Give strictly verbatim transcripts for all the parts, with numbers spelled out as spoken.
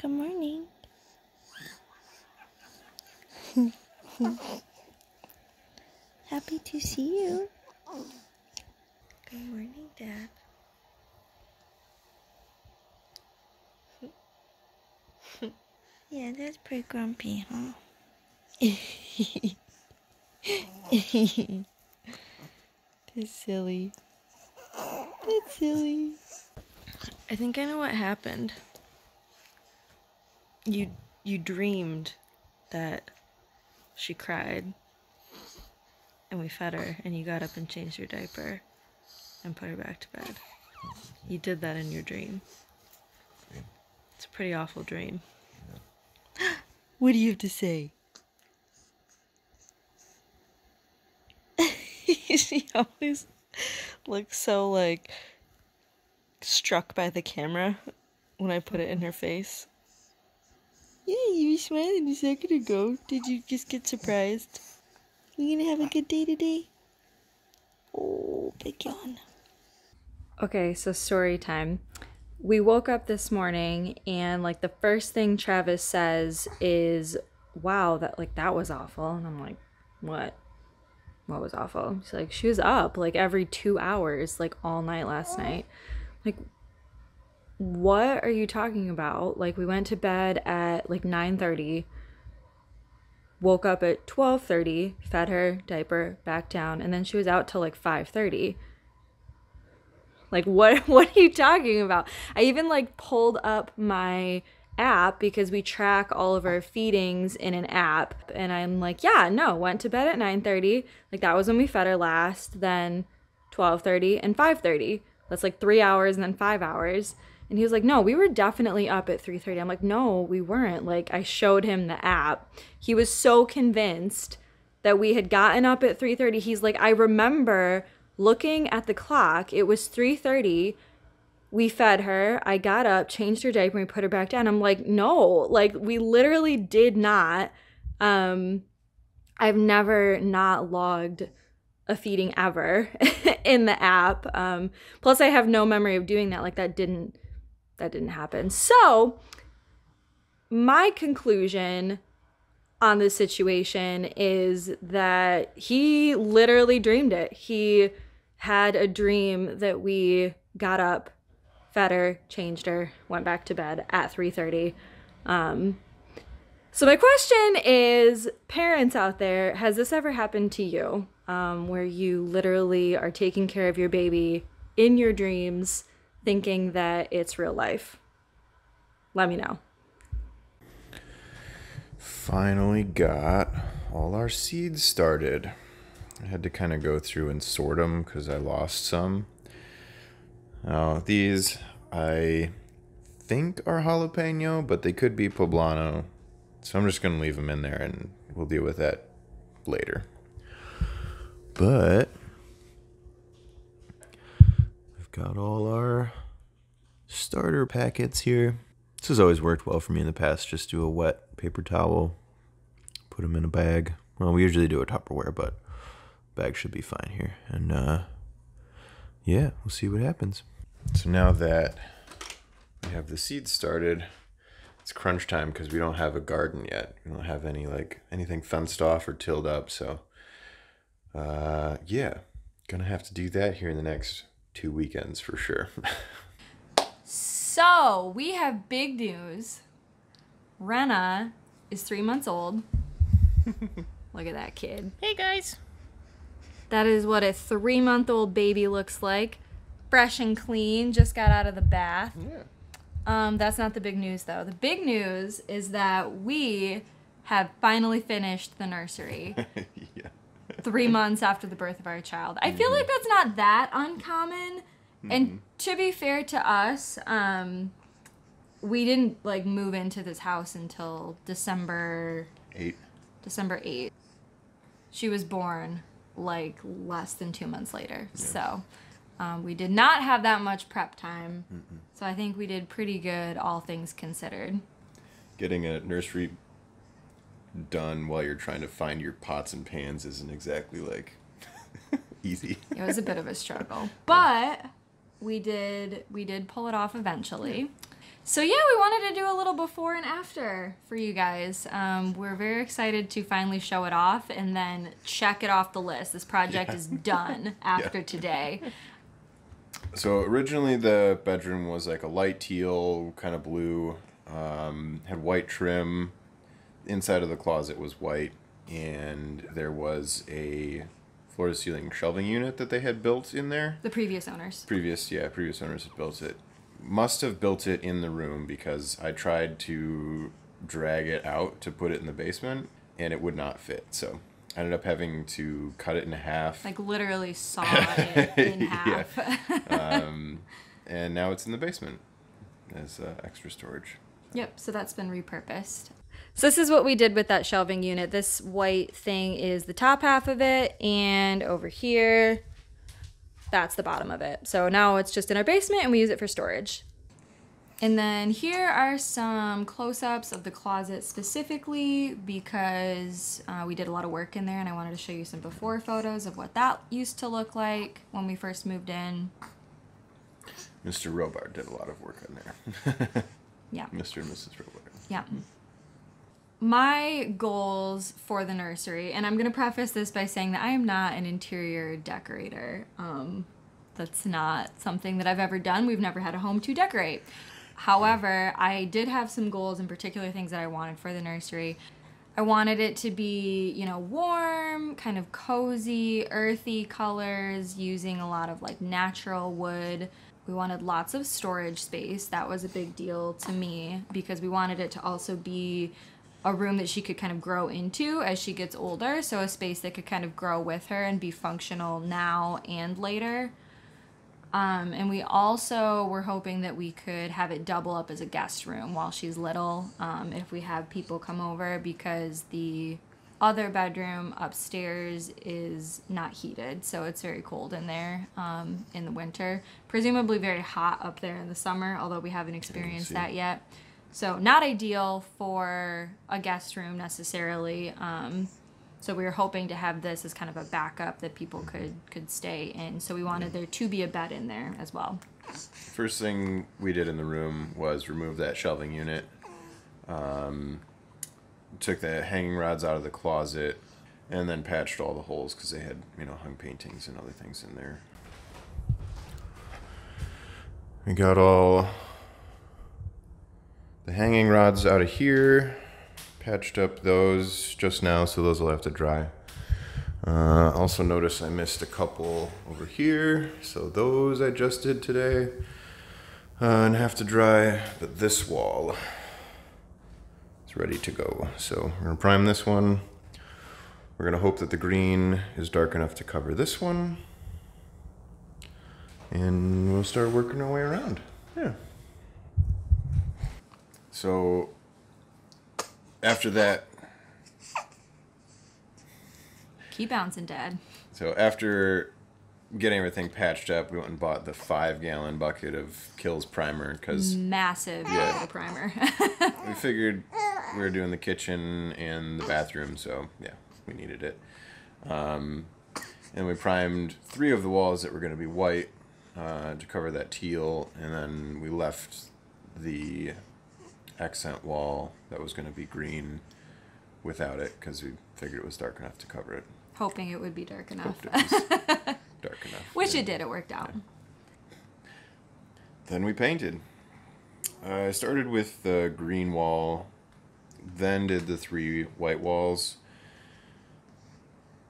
Good morning. Happy to see you. Good morning, Dad. Yeah, that's pretty grumpy, huh? That's silly. That's silly. I think I know what happened. You you dreamed that she cried and we fed her and you got up and changed your diaper and put her back to bed. You did that in your dream. It's a pretty awful dream. What do you have to say? She always looks so, like, struck by the camera when I put it in her face. Yeah, you were smiling a second ago. Did you just get surprised? You gonna have a good day today? Oh, big yawn. Okay, so story time. We woke up this morning and like the first thing Travis says is, wow, that like that was awful. And I'm like, what? What was awful? He's like, she was up like every two hours, like all night last night. Like, what are you talking about? Like, we went to bed at like nine thirty, woke up at twelve thirty, fed her, diaper, back down, and then she was out till like five thirty. Like, what what are you talking about? I even, like, pulled up my app because we track all of our feedings in an app. And I'm like, yeah, no, went to bed at nine thirty. Like, that was when we fed her last, then twelve thirty and five thirty. That's, like, three hours and then five hours. And he was like, no, we were definitely up at three thirty. I'm like, no, we weren't. Like, I showed him the app. He was so convinced that we had gotten up at three thirty. He's like, I remember looking at the clock, it was three thirty, we fed her, I got up, changed her diaper, and we put her back down. I'm like, no, like, we literally did not. Um, I've never not logged a feeding ever in the app. Um, plus, I have no memory of doing that. Like, that didn't, that didn't happen. So, my conclusion on this situation is that he literally dreamed it. He had a dream that we got up, fed her, changed her, went back to bed at three thirty. Um, so my question is, parents out there, has this ever happened to you? Um, where you literally are taking care of your baby in your dreams, thinking that it's real life? Let me know. Finally got all our seeds started. I had to kind of go through and sort them because I lost some. Uh, these, I think, are jalapeno, but they could be poblano. So I'm just going to leave them in there and we'll deal with that later. But I've got all our starter packets here. This has always worked well for me in the past. Just do a wet paper towel, put them in a bag. Well, we usually do a Tupperware, but bag should be fine here. And uh, yeah, we'll see what happens. So now that we have the seeds started, it's crunch time because we don't have a garden yet. We don't have any like anything fenced off or tilled up. So uh, yeah, gonna have to do that here in the next two weekends for sure. So, we have big news. Wrenna is three months old. Look at that kid. Hey, guys. That is what a three-month-old baby looks like. Fresh and clean, just got out of the bath. Yeah. Um, that's not the big news, though. The big news is that we have finally finished the nursery. Yeah. Three months after the birth of our child. I feel like that's not that uncommon. And to be fair to us, um, we didn't like move into this house until December eighth. December eighth. She was born like less than two months later. Yes. So um, we did not have that much prep time. Mm-mm. So I think we did pretty good, all things considered. Getting a nursery done while you're trying to find your pots and pans isn't exactly like easy. It was a bit of a struggle, but we did we did pull it off eventually. So yeah, we wanted to do a little before and after for you guys. Um, we're very excited to finally show it off and then check it off the list. This project yeah. is done after yeah. today. So originally the bedroom was like a light teal, kind of blue, um, had white trim. Inside of the closet was white, and there was a floor-to-ceiling shelving unit that they had built in there. The previous owners. Previous, yeah, previous owners had built it. Must have built it in the room because I tried to drag it out to put it in the basement and it would not fit. So I ended up having to cut it in half. Like literally saw it in half. Yeah. um, and now it's in the basement as uh, extra storage. Yep. So that's been repurposed. So this is what we did with that shelving unit. This white thing is the top half of it, and over here that's the bottom of it. So now it's just in our basement and we use it for storage. And then here are some close-ups of the closet specifically because uh, we did a lot of work in there, and I wanted to show you some before photos of what that used to look like when we first moved in. Mister Robard did a lot of work on there. Yeah. Mister and Missus Robard. Yeah. My goals for the nursery, and I'm going to preface this by saying that I am not an interior decorator. Um, that's not something that I've ever done. We've never had a home to decorate. However, I did have some goals in particular, things that I wanted for the nursery. I wanted it to be, you know, warm, kind of cozy, earthy colors, using a lot of like natural wood. We wanted lots of storage space. That was a big deal to me because we wanted it to also be a room that she could kind of grow into as she gets older, so a space that could kind of grow with her and be functional now and later. Um, and we also were hoping that we could have it double up as a guest room while she's little, um, if we have people come over, because the other bedroom upstairs is not heated, so it's very cold in there um, in the winter. Presumably very hot up there in the summer, although we haven't experienced that yet. So not ideal for a guest room necessarily. Um, so we were hoping to have this as kind of a backup that people could, could stay in. So we wanted there to be a bed in there as well. First thing we did in the room was remove that shelving unit. Um, took the hanging rods out of the closet and then patched all the holes because they had, you know, hung paintings and other things in there. We got all the hanging rods out of here, patched up those just now, so those will have to dry. Uh, also notice I missed a couple over here, so those I just did today uh, and have to dry, but this wall is ready to go. So we're gonna prime this one. We're gonna hope that the green is dark enough to cover this one, and we'll start working our way around. Yeah. So after that, keep bouncing, Dad. So after getting everything patched up, we went and bought the five gallon bucket of Kills primer because massive yeah, primer. We figured we were doing the kitchen and the bathroom, so yeah, we needed it. Um, and we primed three of the walls that were going to be white uh, to cover that teal, and then we left the accent wall that was going to be green without it because we figured it was dark enough to cover it. Hoping it would be dark enough. Hoped it was dark enough. Which yeah. it did. It worked out. Yeah. Then we painted. I uh, started with the green wall, then did the three white walls.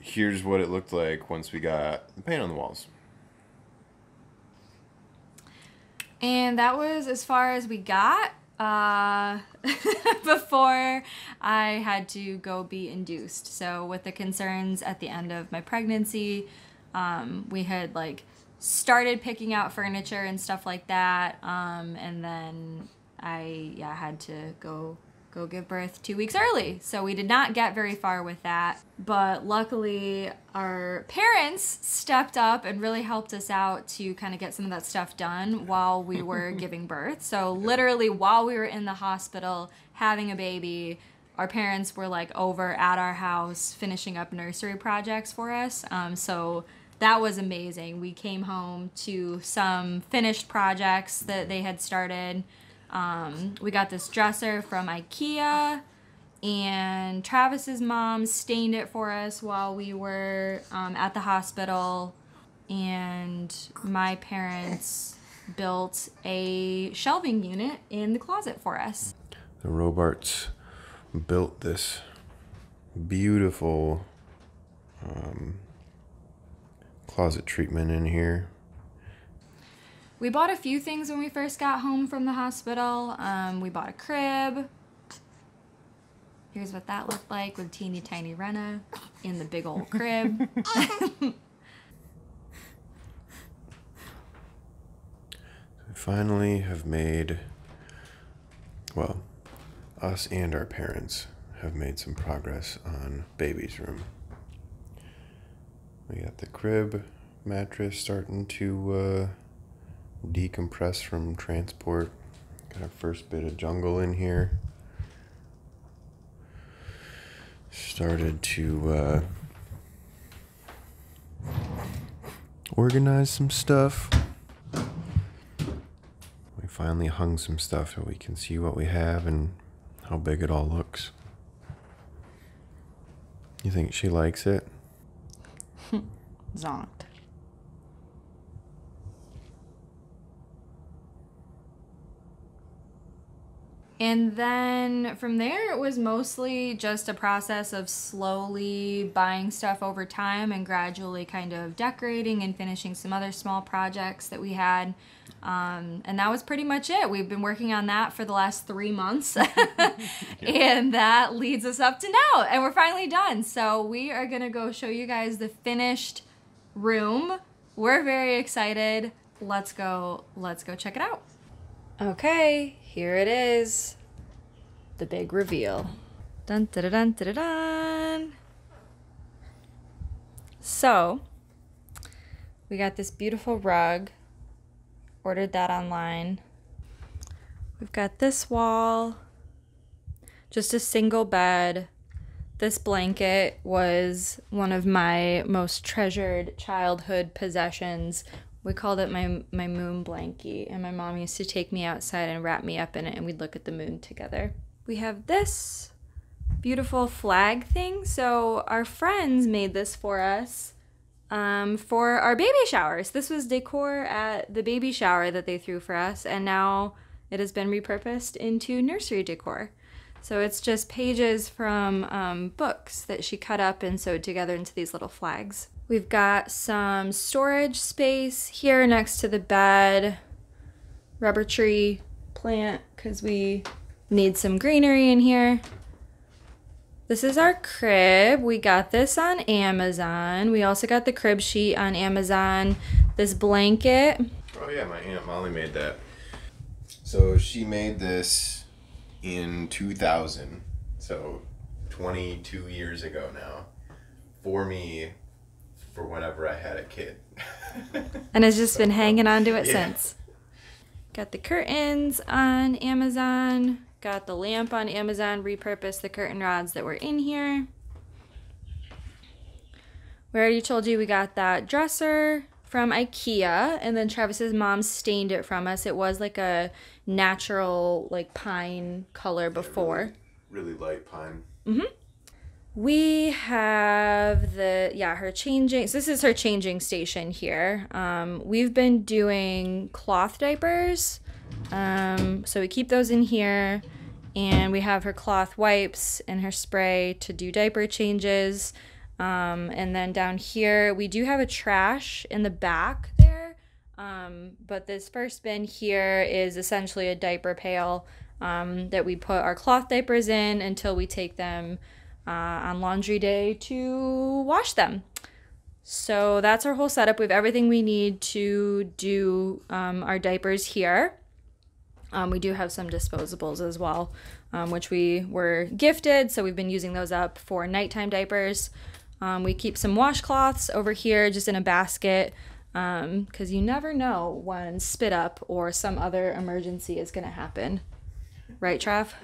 Here's what it looked like once we got the paint on the walls. And that was as far as we got. Uh, before I had to go be induced. So with the concerns at the end of my pregnancy, um, we had like started picking out furniture and stuff like that. Um, and then I yeah, had to go, go give birth two weeks early. So we did not get very far with that, but luckily our parents stepped up and really helped us out to kind of get some of that stuff done while we were giving birth. So literally while we were in the hospital having a baby, our parents were like over at our house finishing up nursery projects for us. Um, so that was amazing. We came home to some finished projects that they had started. Um, we got this dresser from IKEA, and Travis's mom stained it for us while we were um, at the hospital, and my parents built a shelving unit in the closet for us. The Robarts built this beautiful um, closet treatment in here. We bought a few things when we first got home from the hospital. Um, we bought a crib. Here's what that looked like with teeny tiny Wrenna in the big old crib. We finally have made, well, us and our parents have made some progress on baby's room. We got the crib mattress starting to uh, decompress from transport. Got our first bit of jungle in here. Started to uh, organize some stuff. We finally hung some stuff so we can see what we have and how big it all looks. You think she likes it? Zonked. And then from there, it was mostly just a process of slowly buying stuff over time and gradually kind of decorating and finishing some other small projects that we had. Um, and that was pretty much it. We've been working on that for the last three months. And that leads us up to now. And we're finally done. So we are going to go show you guys the finished room. We're very excited. Let's go, let's go check it out. Okay, here it is. The big reveal. Dun, da, da, dun, da, da, dun. So, we got this beautiful rug. Ordered that online. We've got this wall. Just a single bed. This blanket was one of my most treasured childhood possessions. We called it my my moon blankie, and my mom used to take me outside and wrap me up in it, and we'd look at the moon together. We have this beautiful flag thing. So our friends made this for us um, for our baby showers. This was decor at the baby shower that they threw for us, and now it has been repurposed into nursery decor. So it's just pages from um, books that she cut up and sewed together into these little flags. We've got some storage space here next to the bed, rubber tree plant, because we need some greenery in here. This is our crib. We got this on Amazon. We also got the crib sheet on Amazon. This blanket. Oh yeah, my Aunt Molly made that. So she made this in two thousand, so twenty-two years ago now, for me. For whenever I had a kid. And it's just been hanging on to it yeah. since. Got the curtains on Amazon. Got the lamp on Amazon. Repurposed the curtain rods that were in here. We already told you we got that dresser from IKEA. And then Travis's mom stained it from us. It was like a natural like pine color before. Yeah, really, really light pine. Mm-hmm. We have the, yeah, her changing, so this is her changing station here. Um, we've been doing cloth diapers, um, so we keep those in here, and we have her cloth wipes and her spray to do diaper changes. Um, and then down here, we do have a trash in the back there, um, but this first bin here is essentially a diaper pail um, that we put our cloth diapers in until we take them Uh, on laundry day to wash them. So that's our whole setup. We have everything we need to do um, our diapers here. Um, we do have some disposables as well, um, which we were gifted, so we've been using those up for nighttime diapers. Um, we keep some washcloths over here just in a basket, because um, you never know when spit up or some other emergency is going to happen. Right, Trav?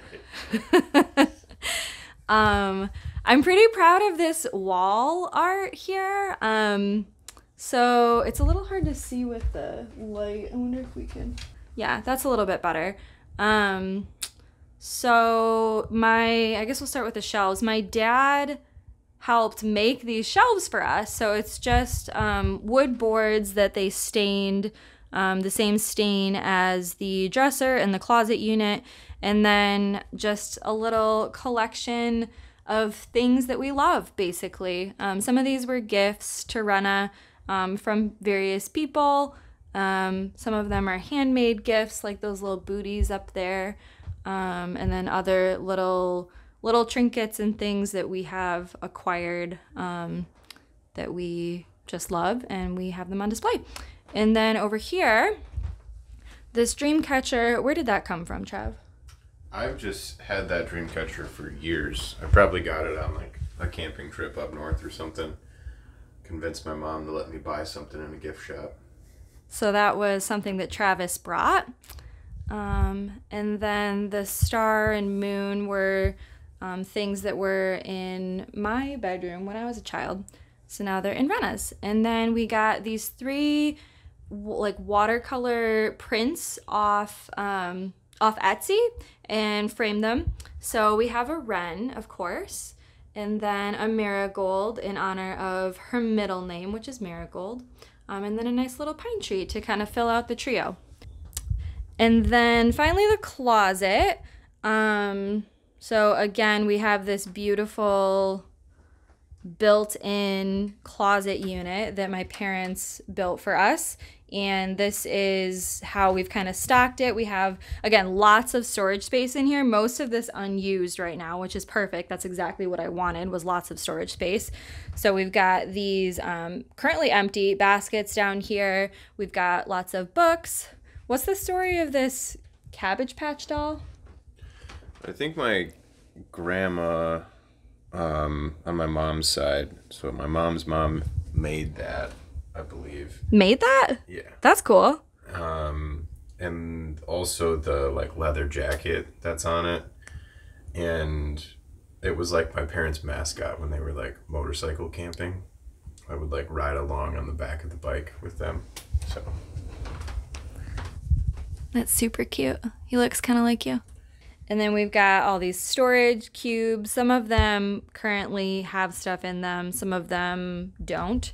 Um, I'm pretty proud of this wall art here. Um, so it's a little hard to see with the light. I wonder if we can, yeah, that's a little bit better. Um, so my, I guess we'll start with the shelves. My dad helped make these shelves for us. So it's just um, wood boards that they stained um, the same stain as the dresser and the closet unit. And then just a little collection of things that we love, basically. Um, some of these were gifts to Wrenna um, from various people. Um, some of them are handmade gifts, like those little booties up there. Um, and then other little little trinkets and things that we have acquired um, that we just love, and we have them on display. And then over here, this dream catcher, where did that come from, Trav? I've just had that dream catcher for years. I probably got it on like a camping trip up north or something. Convinced my mom to let me buy something in a gift shop. So that was something that Travis brought. Um, and then the star and moon were um, things that were in my bedroom when I was a child. So now they're in Wrenna's. And then we got these three like watercolor prints off um, off Etsy and framed them. So we have a wren, of course, and then a marigold in honor of her middle name, which is Marigold, um, and then a nice little pine tree to kind of fill out the trio. And then finally the closet. Um, so again, we have this beautiful built-in closet unit that my parents built for us. And this is how we've kind of stocked it. We have, again, lots of storage space in here. Most of this unused right now, which is perfect. That's exactly what I wanted, was lots of storage space. So we've got these um, currently empty baskets down here. We've got lots of books. What's the story of this Cabbage Patch doll? I think my grandma um, on my mom's side, so my mom's mom made that, I believe. Made that? Yeah. That's cool. Um, and also the like leather jacket that's on it. And it was like my parents' mascot when they were like motorcycle camping. I would like ride along on the back of the bike with them. So... that's super cute. He looks kind of like you. And then we've got all these storage cubes. Some of them currently have stuff in them. Some of them don't.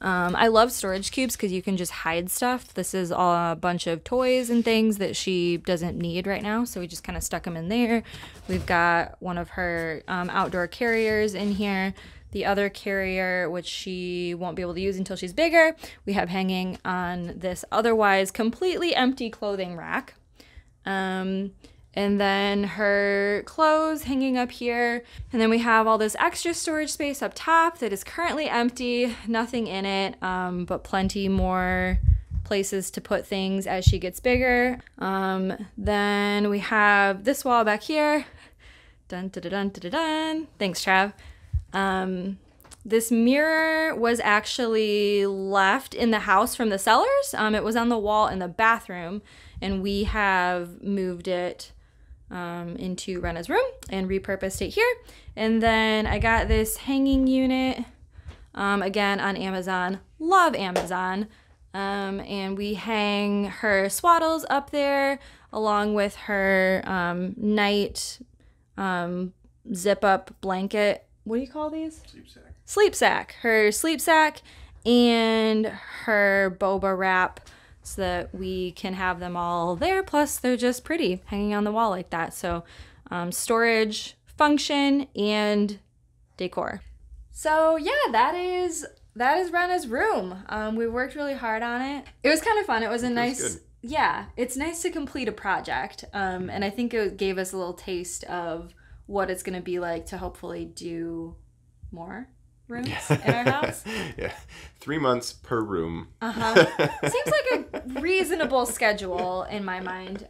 Um, I love storage cubes because you can just hide stuff. This is all a bunch of toys and things that she doesn't need right now. So we just kind of stuck them in there. We've got one of her um, outdoor carriers in here. The other carrier, which she won't be able to use until she's bigger, we have hanging on this otherwise completely empty clothing rack. Um, and then her clothes hanging up here. And then we have all this extra storage space up top that is currently empty, nothing in it, um, but plenty more places to put things as she gets bigger. Um, then we have this wall back here. Dun, dun, dun, dun, dun, dun. Thanks, Trav. Um, this mirror was actually left in the house from the cellars. Um, it was on the wall in the bathroom, and we have moved it um, into Wrenna's room and repurposed it here. And then I got this hanging unit, um, again, on Amazon. Love Amazon. Um, and we hang her swaddles up there along with her um, night um, zip-up blanket. What do you call these? Sleep sack. Sleep sack. Her sleep sack and her boba wrap so that we can have them all there. Plus, they're just pretty hanging on the wall like that. So um, storage, function, and decor. So yeah, that is that is Wrenna's room. Um, we worked really hard on it. It was kind of fun. It was a nice... It was good. Yeah, it's nice to complete a project. Um, and I think it gave us a little taste of what it's going to be like to hopefully do more rooms yeah. in our house. Yeah. Three months per room. Uh-huh. Seems like a reasonable schedule in my mind.